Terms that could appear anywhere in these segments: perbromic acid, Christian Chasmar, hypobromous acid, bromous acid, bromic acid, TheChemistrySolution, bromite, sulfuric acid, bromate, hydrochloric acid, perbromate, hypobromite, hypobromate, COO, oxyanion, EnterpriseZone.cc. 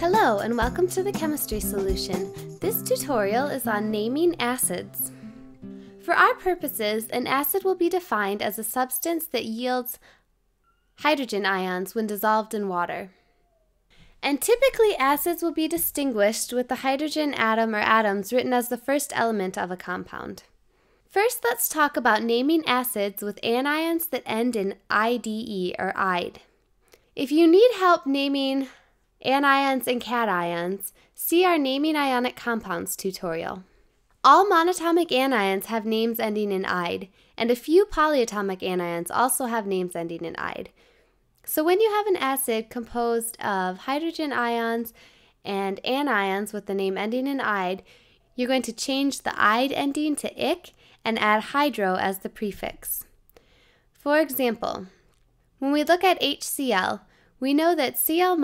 Hello and welcome to the Chemistry Solution. This tutorial is on naming acids. For our purposes, an acid will be defined as a substance that yields hydrogen ions when dissolved in water. And typically acids will be distinguished with the hydrogen atom or atoms written as the first element of a compound. First, let's talk about naming acids with anions that end in -ide or -ide. If you need help naming anions and cations, see our Naming Ionic Compounds tutorial. All monatomic anions have names ending in -ide, and a few polyatomic anions also have names ending in -ide. So when you have an acid composed of hydrogen ions and anions with the name ending in -ide, you're going to change the -ide ending to -ic and add hydro as the prefix. For example, when we look at HCl, we know that Cl-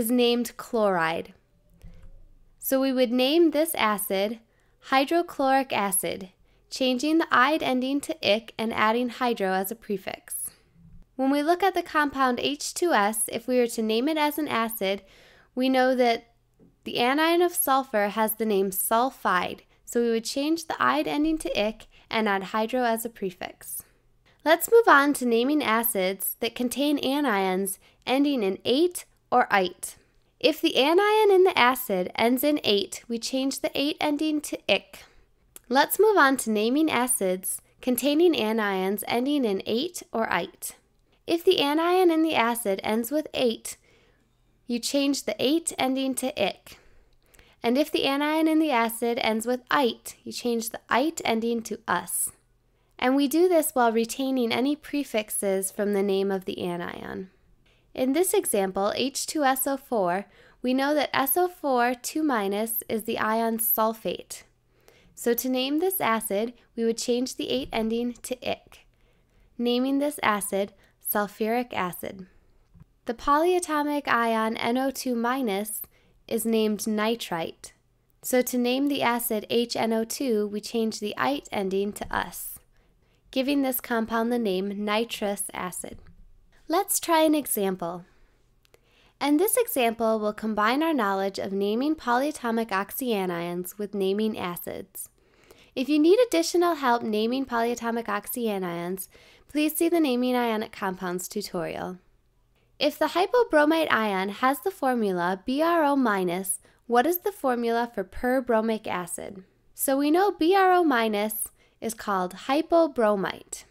is named chloride. So we would name this acid hydrochloric acid, changing the -ide ending to -ic and adding hydro as a prefix. When we look at the compound H2S, if we were to name it as an acid, we know that the anion of sulfur has the name sulfide, so we would change the -ide ending to -ic and add hydro as a prefix. Let's move on to naming acids that contain anions ending in -ate or -ite. If the anion in the acid ends in -ate, we change the -ate ending to -ic. Let's move on to naming acids containing anions ending in -ate or -ite. If the anion in the acid ends with -ate, you change the -ate ending to -ic. And if the anion in the acid ends with -ite, you change the -ite ending to -us. And we do this while retaining any prefixes from the name of the anion. In this example, H2SO4, we know that SO4 2- is the ion sulfate. So to name this acid, we would change the -ate ending to -ic, naming this acid sulfuric acid. The polyatomic ion NO2- is named nitrite. So to name the acid HNO2, we change the -ite ending to -us, giving this compound the name nitrous acid. Let's try an example. And this example will combine our knowledge of naming polyatomic oxyanions with naming acids. If you need additional help naming polyatomic oxyanions, please see the Naming Ionic Compounds tutorial. If the hypobromate ion has the formula BRO-, what is the formula for perbromic acid? So we know BRO- is called hypobromite.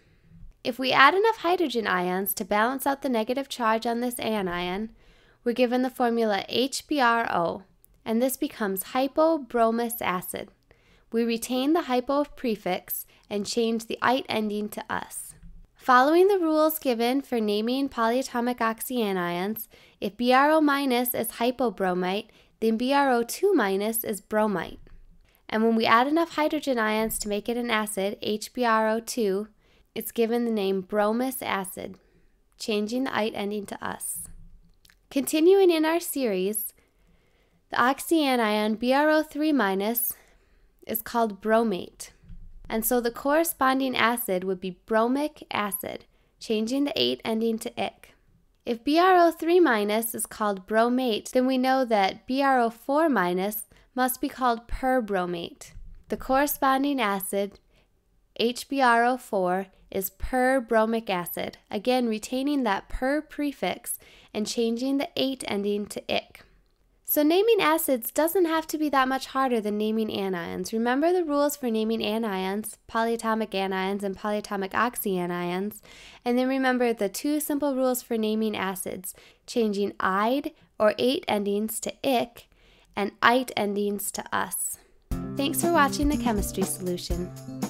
If we add enough hydrogen ions to balance out the negative charge on this anion, we're given the formula HBRO, and this becomes hypobromous acid. We retain the hypo prefix and change the -ite ending to -us. Following the rules given for naming polyatomic oxyanions, if BRO- is hypobromite, then BRO2- is bromite. And when we add enough hydrogen ions to make it an acid, HBRO2, it's given the name bromous acid, changing the -ite ending to -us. Continuing in our series, the oxyanion BRO3- is called bromate. And so the corresponding acid would be bromic acid, changing the -ate ending to -ic. If BRO3- is called bromate, then we know that BRO4- must be called perbromate. The corresponding acid, HBRO4, is perbromic acid, again retaining that per prefix and changing the -ate ending to -ic. So naming acids doesn't have to be that much harder than naming anions. Remember the rules for naming anions, polyatomic anions and polyatomic oxyanions, and then remember the two simple rules for naming acids, changing -ide or -ate endings to -ic and -ite endings to -us. Thanks for watching The Chemistry Solution.